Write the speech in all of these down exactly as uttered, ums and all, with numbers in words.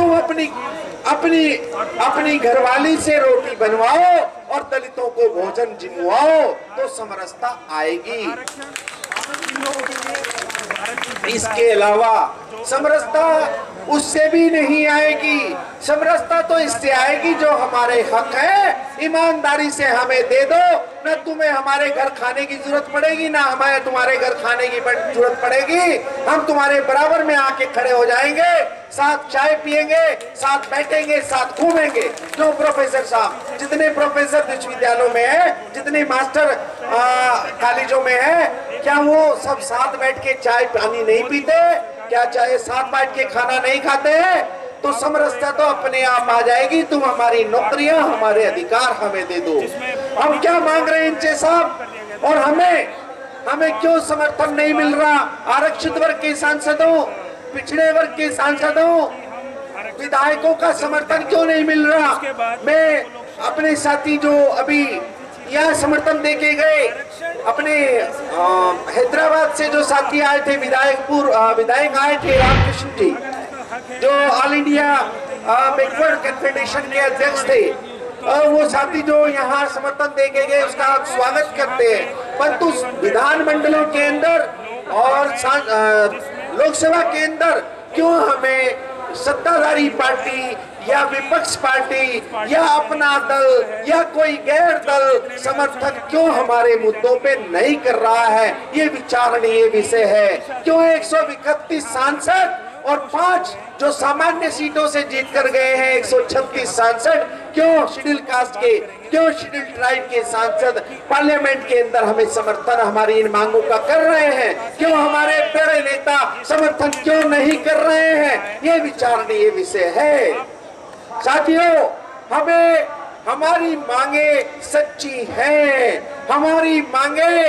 तुम अपनी अपनी अपनी घरवाली से रोटी बनवाओ और दलितों को भोजन जिनवाओ तो समरसता आएगी। इसके अलावा समरसता उससे भी नहीं आएगी, समरसता तो इससे आएगी जो हमारे हक है ईमानदारी से हमें दे दो, न तुम्हें हमारे घर खाने की जरूरत पड़ेगी ना हमें तुम्हारे घर खाने की जरूरत पड़ेगी। हम तुम्हारे बराबर में आके खड़े हो जाएंगे, साथ चाय पिएंगे, साथ बैठेंगे, साथ घूमेंगे। जो प्रोफेसर साहब जितने प्रोफेसर विश्वविद्यालयों में है, जितने मास्टर कॉलेजों में है, क्या वो सब साथ बैठ के चाय पानी नहीं पीते? क्या चाहे साथ बैठ के खाना नहीं खाते हैं? तो समरसता तो अपने आप आ जाएगी। तुम हमारी नौकरियां हमारे अधिकार हमें दे दो। हम क्या मांग रहे हैं इनसे साहब, और हमें हमें क्यों समर्थन नहीं मिल रहा? आरक्षित वर्ग के सांसदों, पिछड़े वर्ग के सांसदों, विधायकों का समर्थन क्यों नहीं मिल रहा? मैं अपने साथी जो अभी यह समर्थन देके गए अपने हैदराबाद से जो साथी आए थे, विधायकपुर विधायक आए थे रामकृष्ण जी, जो ऑल इंडिया बैकवर्ड कन्फेडरेशन के अध्यक्ष थे, और वो साथी जो यहाँ समर्थन देके गए उसका आप स्वागत करते हैं। परंतु विधान मंडलों के अंदर और लोकसभा के अंदर क्यों हमें सत्ताधारी पार्टी या विपक्ष पार्टी या अपना दल या कोई गैर दल समर्थक क्यों हमारे मुद्दों पे नहीं कर रहा है? ये विचारणीय विषय है। क्यों एक सौ इकतीस सांसद और पांच जो सामान्य सीटों से जीत कर गए हैं एक सौ छत्तीस सांसद, क्यों शेड्यूल कास्ट के, क्यों शेड्यूल ट्राइब के सांसद पार्लियामेंट के अंदर हमें समर्थन हमारी इन मांगों का कर रहे हैं? क्यों हमारे बड़े नेता समर्थन क्यों नहीं कर रहे हैं? ये विचारणीय विषय है। साथियों, हमें हमारी मांगे सच्ची हैं, हमारी मांगे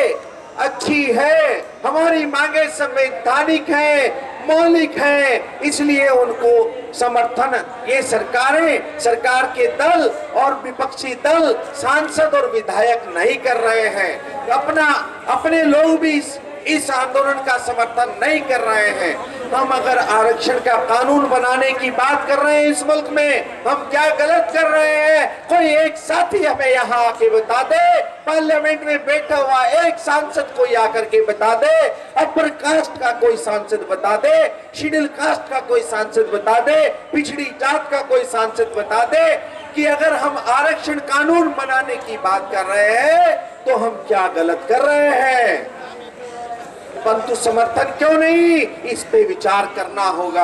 अच्छी है, हमारी मांगे संवैधानिक है, मौलिक है, इसलिए उनको समर्थन ये सरकारें, सरकार के दल और विपक्षी दल, सांसद और विधायक नहीं कर रहे हैं। अपना अपने लोग भी इस, इस आंदोलन का समर्थन नहीं कर रहे हैं। हम अगर आरक्षण का कानून बनाने की बात कर रहे हैं इस मुल्क में, हम क्या गलत कर रहे हैं? कोई एक साथी हमें यहाँ आके बता दे, पार्लियामेंट में बैठा हुआ एक सांसद कोई आकर के बता दे, अपर कास्ट का कोई सांसद बता दे, शेड्यूल कास्ट का कोई सांसद बता दे, पिछड़ी जात का कोई सांसद बता दे कि अगर हम आरक्षण कानून बनाने की बात कर रहे हैं तो हम क्या गलत कर रहे हैं? परंतु समर्थन क्यों नहीं, इस पे विचार करना होगा।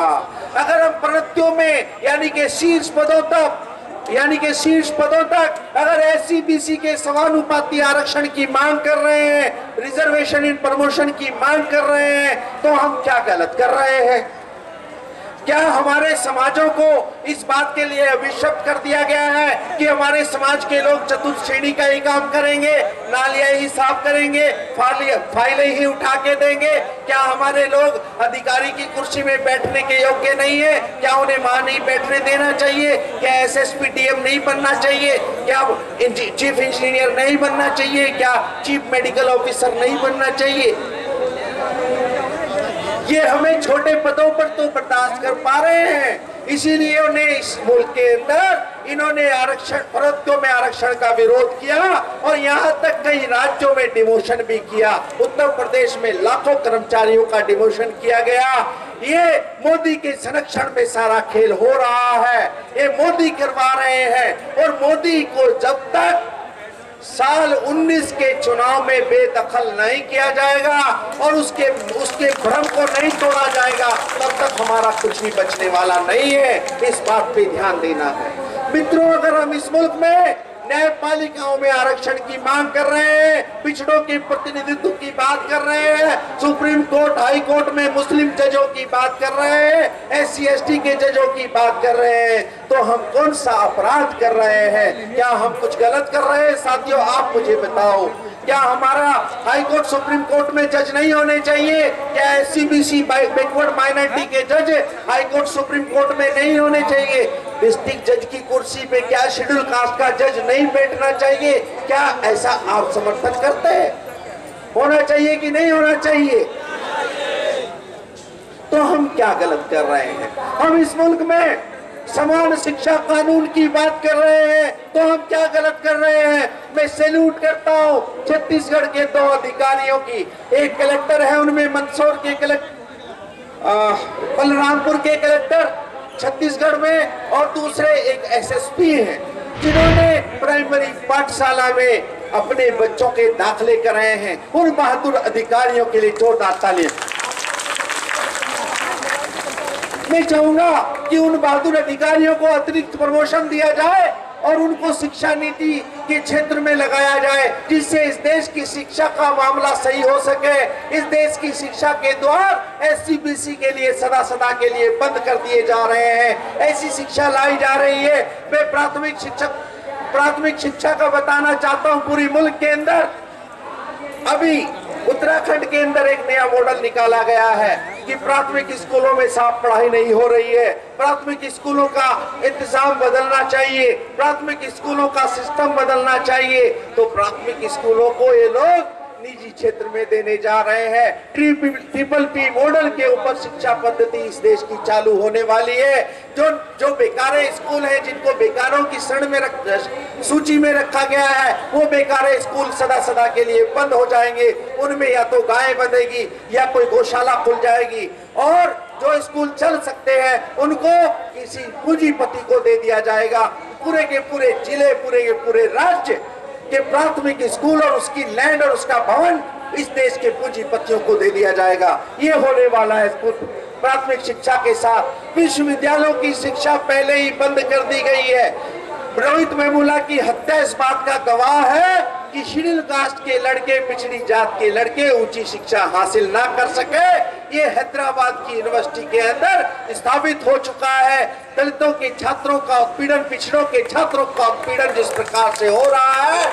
अगर हम प्रणतियों में यानी के शीर्ष पदों तक यानी के शीर्ष पदों तक अगर एससी बीसी के समानुपाती आरक्षण की मांग कर रहे हैं, रिजर्वेशन इन प्रमोशन की मांग कर रहे हैं, तो हम क्या गलत कर रहे हैं? क्या हमारे समाजों को इस बात के लिए अभिशप्त कर दिया गया है कि हमारे समाज के लोग चतुर्थ श्रेणी का ही काम करेंगे, नालियां ही साफ करेंगे, फाइलें ही उठा के देंगे? क्या हमारे लोग अधिकारी की कुर्सी में बैठने के योग्य नहीं है? क्या उन्हें वहां नहीं बैठने देना चाहिए? क्या एसएसपी डीएम नहीं बनना चाहिए? क्या चीफ इंजीनियर नहीं बनना चाहिए? क्या चीफ मेडिकल ऑफिसर नहीं बनना चाहिए? ये हमें छोटे पदों पर तो बर्दाश्त कर पा रहे हैं, इसीलिए उन्हें इस मुल्क के अंदर इन्होंने आरक्षण फरतों में आरक्षण का विरोध किया और यहाँ तक कई राज्यों में डिमोशन भी किया। उत्तर प्रदेश में लाखों कर्मचारियों का डिमोशन किया गया। ये मोदी के संरक्षण में सारा खेल हो रहा है, ये मोदी करवा रहे हैं। और मोदी को जब तक साल उन्नीस के चुनाव में बेदखल नहीं किया जाएगा और उसके उसके भ्रम को नहीं तोड़ा जाएगा, तब तक हमारा कुछ भी बचने वाला नहीं है। इस बात पे ध्यान देना है मित्रों। अगर हम इस मुल्क में न्यायपालिकाओं में आरक्षण की मांग कर रहे हैं, पिछड़ों के प्रतिनिधित्व की बात कर रहे हैं, सुप्रीम कोर्ट हाई कोर्ट में मुस्लिम जजों की बात कर रहे हैं, एस सी एस टी के जजों की बात कर रहे हैं, तो हम कौन सा अपराध कर रहे हैं? क्या हम कुछ गलत कर रहे हैं? साथियों, आप मुझे बताओ, क्या हमारा हाई कोर्ट सुप्रीम कोर्ट में जज नहीं होने चाहिए? क्या S C B C backward minority के जज हाई कोर्ट सुप्रीम कोर्ट में नहीं होने चाहिए? डिस्ट्रिक्ट जज की कुर्सी पे क्या शेड्यूल कास्ट का जज नहीं बैठना चाहिए? क्या ऐसा आप समर्थन करते हैं? होना चाहिए कि नहीं होना चाहिए? तो हम क्या गलत कर रहे हैं? हम इस मुल्क में समान शिक्षा कानून की बात कर रहे हैं तो हम क्या गलत कर रहे हैं। मैं सैल्यूट करता हूँ छत्तीसगढ़ के दो अधिकारियों की, एक कलेक्टर है उनमें मंदसौर के कलेक्टर, बलरामपुर के कलेक्टर छत्तीसगढ़ में, और दूसरे एक एस एस पी हैं जिन्होंने प्राइमरी पाठशाला में अपने बच्चों के दाखिले कराए हैं। उन बहादुर अधिकारियों के लिए जोरदार तालियां। मैं चाहूंगा कि उन बहादुर अधिकारियों को अतिरिक्त प्रमोशन दिया जाए और उनको शिक्षा नीति के क्षेत्र में लगाया जाए, जिससे इस देश की शिक्षा का मामला सही हो सके। इस देश की शिक्षा के द्वार एस सी बी सी के लिए सदा सदा के लिए बंद कर दिए जा रहे हैं। ऐसी शिक्षा लाई जा रही है। मैं प्राथमिक शिक्षक प्राथमिक शिक्षा का बताना चाहता हूं, पूरी मुल्क के अंदर अभी उत्तराखंड के अंदर एक नया मॉडल निकाला गया है कि प्राथमिक स्कूलों में साफ पढ़ाई नहीं हो रही है। प्राथमिक स्कूलों का इंतजाम बदलना चाहिए, प्राथमिक स्कूलों का सिस्टम बदलना चाहिए। तो प्राथमिक स्कूलों को ये लोग निजी क्षेत्र में देने जा रहे हैं। ट्रिपल पी मॉडल के ऊपर शिक्षा पद्धति इस देश की चालू होने वाली है। जो जो बेकारे स्कूल हैं, जिनको बेकारों की शरण में रख सूची में रखा गया है, वो बेकारे स्कूल सदा सदा के लिए बंद हो जाएंगे। उनमें या तो गायें बंधेगी या कोई गौशाला खुल जाएगी। और जो स्कूल चल सकते हैं उनको किसी पूंजीपति को दे दिया जाएगा। पूरे के पूरे जिले, पूरे के पूरे राज्य के प्राथमिक स्कूल और उसकी लैंड और उसका भवन इस देश के पूंजीपतियों को दे दिया जाएगा। ये होने वाला है। प्राथमिक शिक्षा के साथ विश्वविद्यालयों की शिक्षा पहले ही बंद कर दी गई है। रोहित मेमुला की हत्या इस बात का गवाह है कि शेड्यूल कास्ट के लड़के, पिछड़ी जात के लड़के ऊंची शिक्षा हासिल ना कर सके। ये हैदराबाद की यूनिवर्सिटी के अंदर स्थापित हो चुका है। दलितों के छात्रों का उत्पीड़न, पिछड़ों के छात्रों का उत्पीड़न जिस प्रकार से हो रहा है,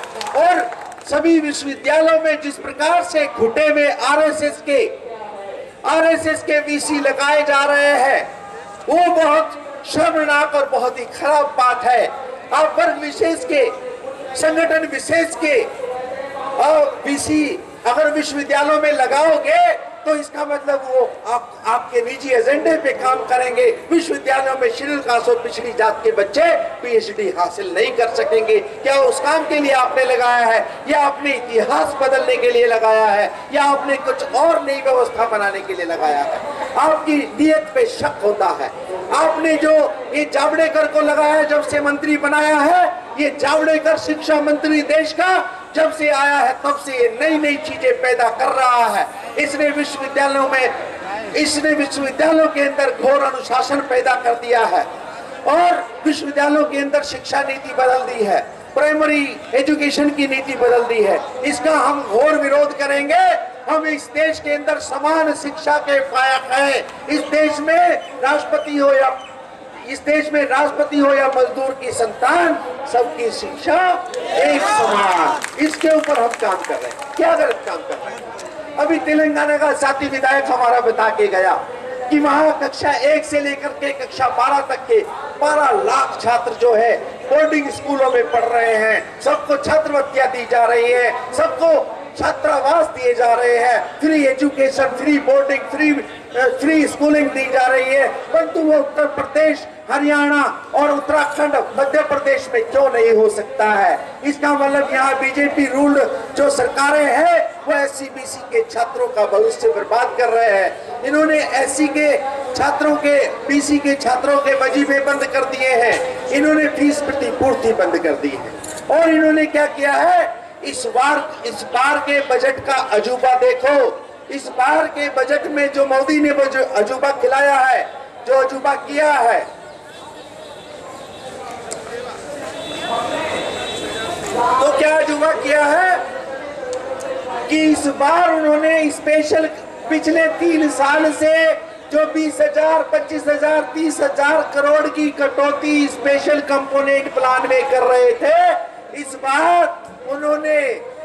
और सभी विश्वविद्यालयों में जिस प्रकार से घुटे में आर एस एस के आर एस एस के वी सी लगाए जा रहे हैं, वो बहुत शर्मनाक और बहुत ही खराब बात है। आप वर्ग विशेष के, संगठन विशेष के और वी सी अगर विश्वविद्यालयों में लगाओगे तो इसका मतलब वो आप आपके निजी एजेंडे पे काम करेंगे। विश्वविद्यालयों में शेड्यूल कास्ट और पिछड़ी जात के बच्चे पी एच डी हासिल नहीं कर सकेंगे। क्या उस काम के लिए आपने लगाया है, या आपने इतिहास बदलने के लिए लगाया है, या आपने कुछ और नई व्यवस्था बनाने के लिए लगाया है? आपकी नीयत पे शक होता है। आपने जो ये जावड़ेकर को लगाया है, जब से मंत्री बनाया है, ये जावड़ेकर शिक्षा मंत्री देश का जब से आया है तब से ये नई नई चीजें पैदा कर रहा है। इसने विश्वविद्यालयों में इसने विश्वविद्यालयों के अंदर घोर अनुशासन पैदा कर दिया है और विश्वविद्यालयों के अंदर शिक्षा नीति बदल दी है, प्राइमरी एजुकेशन की नीति बदल दी है। इसका हम घोर विरोध करेंगे। हम इस देश के अंदर समान शिक्षा के कायक हैं। इस देश में राष्ट्रपति हो या इस देश में राष्ट्रपति हो या मजदूर की संतान, सबकी शिक्षा एक समान। इसके ऊपर हम काम कर रहे हैं। क्या गलत काम कर रहे हैं? अभी तेलंगाना का साथी विधायक हमारा बता के गया कि वहाँ कक्षा एक से लेकर के कक्षा बारह तक के बारह लाख छात्र जो है बोर्डिंग स्कूलों में पढ़ रहे हैं। सबको छात्रवृत्तियां दी जा रही है, सबको छात्रावास दिए जा रहे हैं, free education, free boarding, free free schooling दी जा रही है। परंतु वो उत्तर प्रदेश, हरियाणा और उत्तराखंड, मध्य प्रदेश में क्यों नहीं हो सकता है? इसका मतलब यहाँ बी जे पी रूल जो सरकारें हैं वो एस सी बी सी के छात्रों का भविष्य बर्बाद कर रहे हैं। इन्होंने एस सी के छात्रों के, बी सी के छात्रों के वजीफे बंद कर दिए हैं। इन्होंने फीस प्रतिपूर्ति बंद कर दी है। और इन्होंने क्या किया है? इस बार इस बार के बजट का अजूबा देखो। इस बार के बजट में जो मोदी ने अजूबा खिलाया है, जो अजूबा किया है, तो क्या अजूबा किया है कि इस बार उन्होंने स्पेशल पिछले तीन साल से जो बीस हजार पच्चीस हजार तीस हजार करोड़ की कटौती स्पेशल कंपोनेंट प्लान में कर रहे थे, इस बार उन्होंने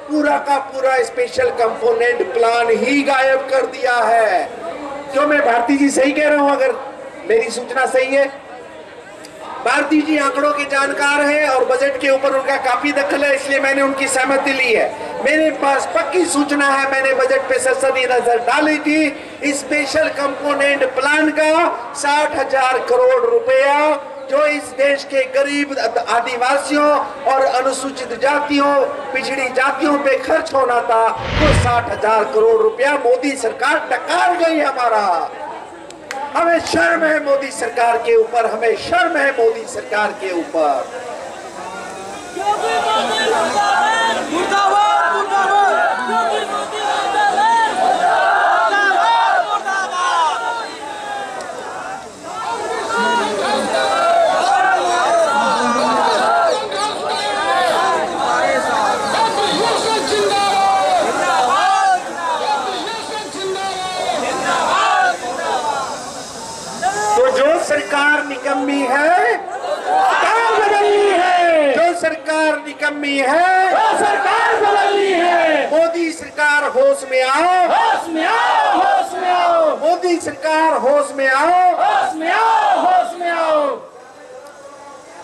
पूरा का पूरा स्पेशल कंपोनेंट प्लान ही गायब कर दिया है। क्यों? मैं भारती जी सही कह रहा हूं? अगर मेरी सूचना सही है, भारती जी आंकड़ों के जानकार हैं और बजट के ऊपर उनका काफी दखल है, इसलिए मैंने उनकी सहमति ली है। मेरे पास पक्की सूचना है, मैंने बजट पे सनसनी नजर डाली थी। स्पेशल कंपोनेंट प्लान का साठ हजार करोड़ रुपया जो इस देश के गरीब आदिवासियों और अनुसूचित जातियों, पिछड़ी जातियों पे खर्च होना था, वो साठ हजार करोड़ रुपया मोदी सरकार टकार गई हमारा। हमें शर्म है मोदी सरकार के ऊपर, हमें शर्म है मोदी सरकार के ऊपर। सरकार निकम्मी है, सरकार बदलनी है। जो सरकार निकम्मी है, जो सरकार बदलनी है। मोदी सरकार होश में आओ, होश में आओ, होश में आओ। मोदी सरकार होश में आओ, होश में आओ, होश में आओ।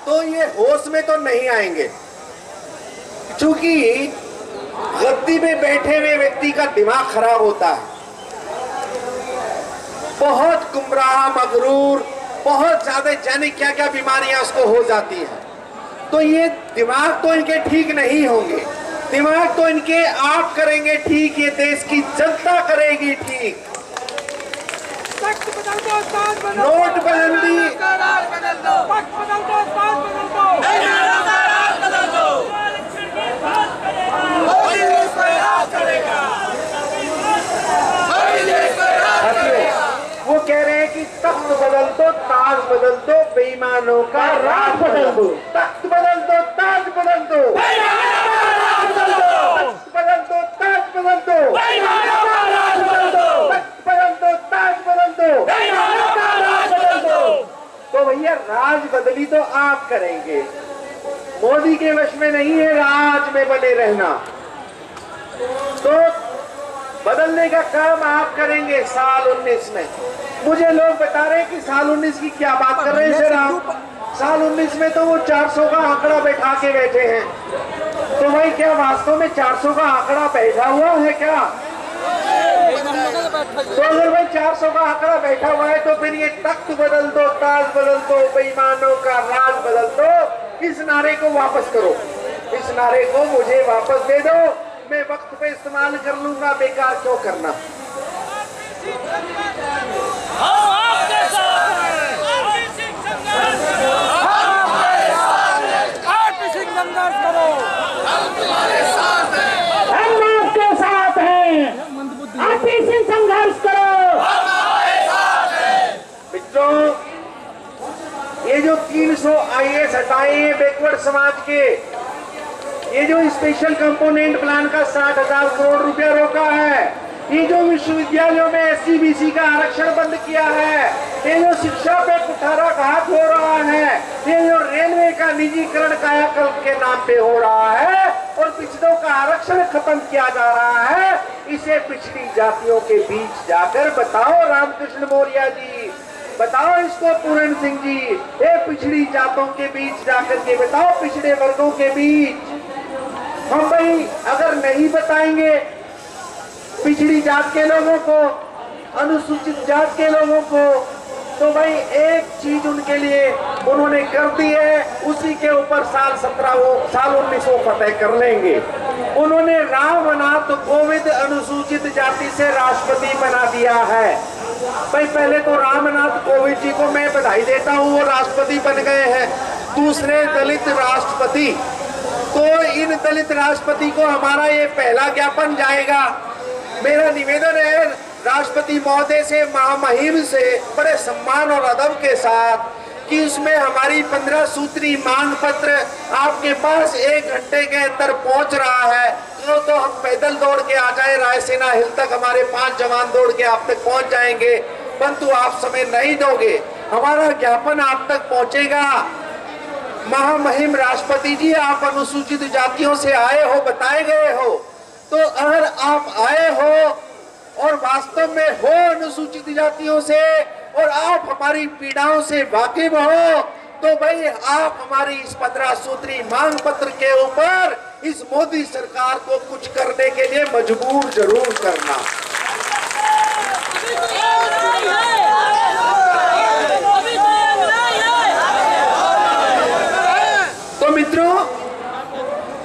तो ये होश में तो नहीं आएंगे, क्योंकि गद्दी में बैठे हुए व्यक्ति का दिमाग खराब होता है। बहुत गुमराह, मगरूर, बहुत ज्यादा जाने क्या क्या बीमारियां उसको हो जाती हैं। तो ये दिमाग तो इनके ठीक नहीं होंगे, दिमाग तो इनके आप करेंगे ठीक, ये देश की जनता करेगी ठीक। नोटबंदी वो कह रहे हैं कि तख्त बदल दो, ताज बदल दो, बेईमानों का राज बदल दो। तख्त बदल दो, ताज बदल दो, बेईमानों का राज बदल दो। तख्त बदल दो, ताज बदल दो, बेईमानों का राज बदल दो। तख्त बदल दो, ताज बदल दो, बेईमानों का राज बदल दो। तो भैया राज बदली तो आप करेंगे, मोदी के वश में नहीं है राज में बने रहना। तो बदलने का काम आप करेंगे साल उन्नीस में। मुझे लोग बता रहे हैं कि साल उन्नीस की क्या बात कर रहे हैं सर आप, साल उन्नीस में तो वो चार सौ का आंकड़ा बैठा के बैठे हैं। तो भाई क्या वास्तव में चार सौ का आंकड़ा बैठा हुआ है क्या? तो अगर भाई चार सौ का आंकड़ा बैठा हुआ है तो फिर ये तख्त बदल दो, ताज बदल दो, बेईमानों का राज बदल दो, इस नारे को वापस करो, इस नारे को मुझे वापस दे दो। मैं वक्त पे इस्तेमाल कर लूंगा, बेकार क्यों करना। ये जो तीन सौ आई एस हटाए बैकवर्ड समाज के, ये जो स्पेशल कंपोनेंट प्लान का साठ हजार करोड़ रुपया रोका है, ये जो विश्वविद्यालयों में एससी बीसी का आरक्षण बंद किया है, ये जो शिक्षा पे कुठाराघात हो रहा है, ये जो रेलवे का निजीकरण कायाकल्प के नाम पे हो रहा है और पिछड़ों का आरक्षण खत्म किया जा रहा है, इसे पिछड़ी जातियों के बीच जाकर बताओ रामकृष्ण मौर्य जी, बताओ इसको पूरन सिंह जी, ये पिछड़ी जातों के बीच जाकर के बताओ, पिछड़े वर्गों के बीच। हम भाई अगर नहीं बताएंगे पिछड़ी जात के लोगों को, अनुसूचित जात के लोगों को, तो भाई एक चीज उनके लिए उन्होंने कर दी है, उसी के ऊपर साल सत्रह वो साल उन्नीस वो फतेह कर लेंगे। उन्होंने रामनाथ कोविंद अनुसूचित जाति से राष्ट्रपति बना दिया है। भाई पहले तो रामनाथ कोविंद जी को मैं बधाई देता हूँ, वो राष्ट्रपति बन गए हैं, दूसरे दलित राष्ट्रपति। तो इन दलित राष्ट्रपति को हमारा ये पहला ज्ञापन जाएगा। मेरा निवेदन है राष्ट्रपति महोदय से, महामहिम से, बड़े सम्मान और अदब के साथ कि उसमें हमारी पंद्रह सूत्री मांग पत्र आपके पास एक घंटे के अंदर पहुंच रहा है। तो, तो हम पैदल दौड़ के आ जाए, रायसेना हिल तक हमारे पांच जवान दौड़ के आप तक पहुंच जाएंगे, परंतु आप समय नहीं दोगे, हमारा ज्ञापन आप तक पहुँचेगा। महामहिम राष्ट्रपति जी, आप अनुसूचित जातियों से आए हो, बताए गए हो, तो अगर आप आए हो और वास्तव में हो अनुसूचित जातियों से और आप हमारी पीड़ाओं से वाकिफ हो, तो भाई आप हमारी इस पंद्रह सूत्री मांग पत्र के ऊपर इस मोदी सरकार को कुछ करने के लिए मजबूर जरूर करना।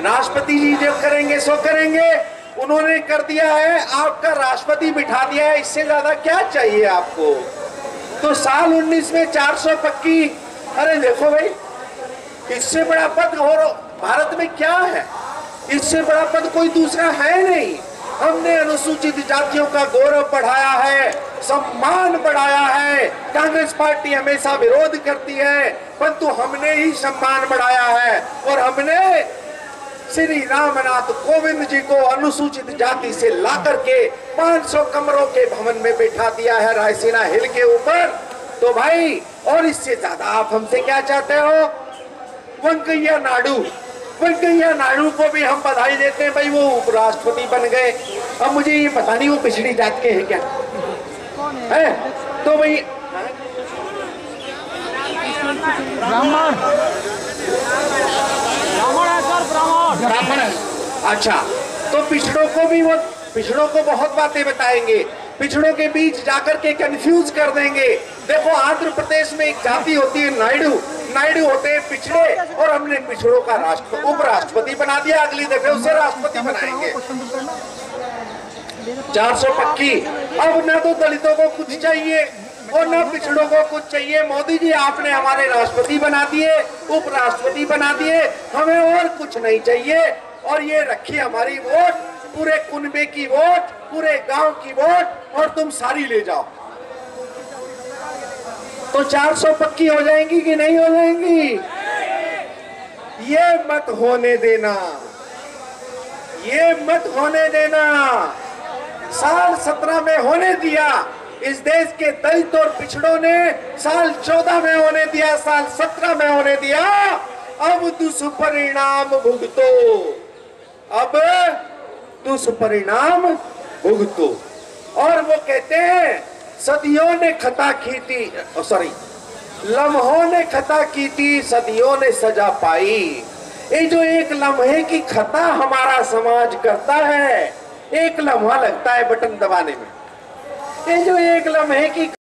राष्ट्रपति जी जो करेंगे सो करेंगे, उन्होंने कर दिया है, आपका राष्ट्रपति बिठा दिया है, इससे ज्यादा क्या चाहिए आपको। तो साल उन्नीस में चार सौ पक्की, अरे देखो भाई इससे बड़ा पद और भारत में क्या है, इससे बड़ा पद कोई दूसरा है नहीं। हमने अनुसूचित जातियों का गौरव बढ़ाया है, सम्मान बढ़ाया है। कांग्रेस पार्टी हमेशा विरोध करती है, परंतु हमने ही सम्मान बढ़ाया है और हमने श्री रामनाथ कोविंद जी को अनुसूचित जाति से लाकर के पाँच सौ कमरों के भवन में बैठा दिया है रायसीना हिल के ऊपर। तो भाई और इससे ज्यादा आप हमसे क्या चाहते हो। वेंकैया नायडू, वेंकैया नायडू को भी हम बधाई देते हैं, भाई वो उपराष्ट्रपति बन गए। अब मुझे ये पता नहीं वो पिछड़ी जात के हैं क्या है? तो भाई ब्राह्मण ब्राह्मण अच्छा, तो पिछड़ों को भी वो पिछड़ों को बहुत बातें बताएंगे, पिछड़ों के बीच जाकर के कंफ्यूज कर देंगे। देखो आंध्र प्रदेश में एक जाति होती है नायडू, नायडू होते हैं पिछड़े, और हमने पिछड़ों का राष्ट्र उपराष्ट्रपति बना दिया, अगली दफे उसे राष्ट्रपति बनाएंगे। चार सौ पक्की, अब ना तो दलितों को कुछ चाहिए और ना पिछड़ों को कुछ चाहिए। मोदी जी आपने हमारे राष्ट्रपति बना दिए, उपराष्ट्रपति बना दिए, हमें और कुछ नहीं चाहिए। और ये रखी हमारी वोट, पूरे कुनबे की वोट, पूरे गांव की वोट, और तुम सारी ले जाओ। तो चार सौ पक्की हो जाएंगी कि नहीं हो जाएंगी, ये मत होने देना, ये मत होने देना। साल सत्रह में होने दिया, इस देश के दलित और पिछड़ों ने साल चौदह में होने दिया, साल सत्रह में होने दिया। अब दुष्परिणाम भुगतो, अब दुष्परिणाम भुगतो। और वो कहते हैं सदियों ने खता की थी, सॉरी लम्हों ने खता की थी, सदियों ने सजा पाई। ये जो एक लम्हे की खता हमारा समाज करता है, एक लम्हा लगता है बटन दबाने में, ये जो एक लम्हे की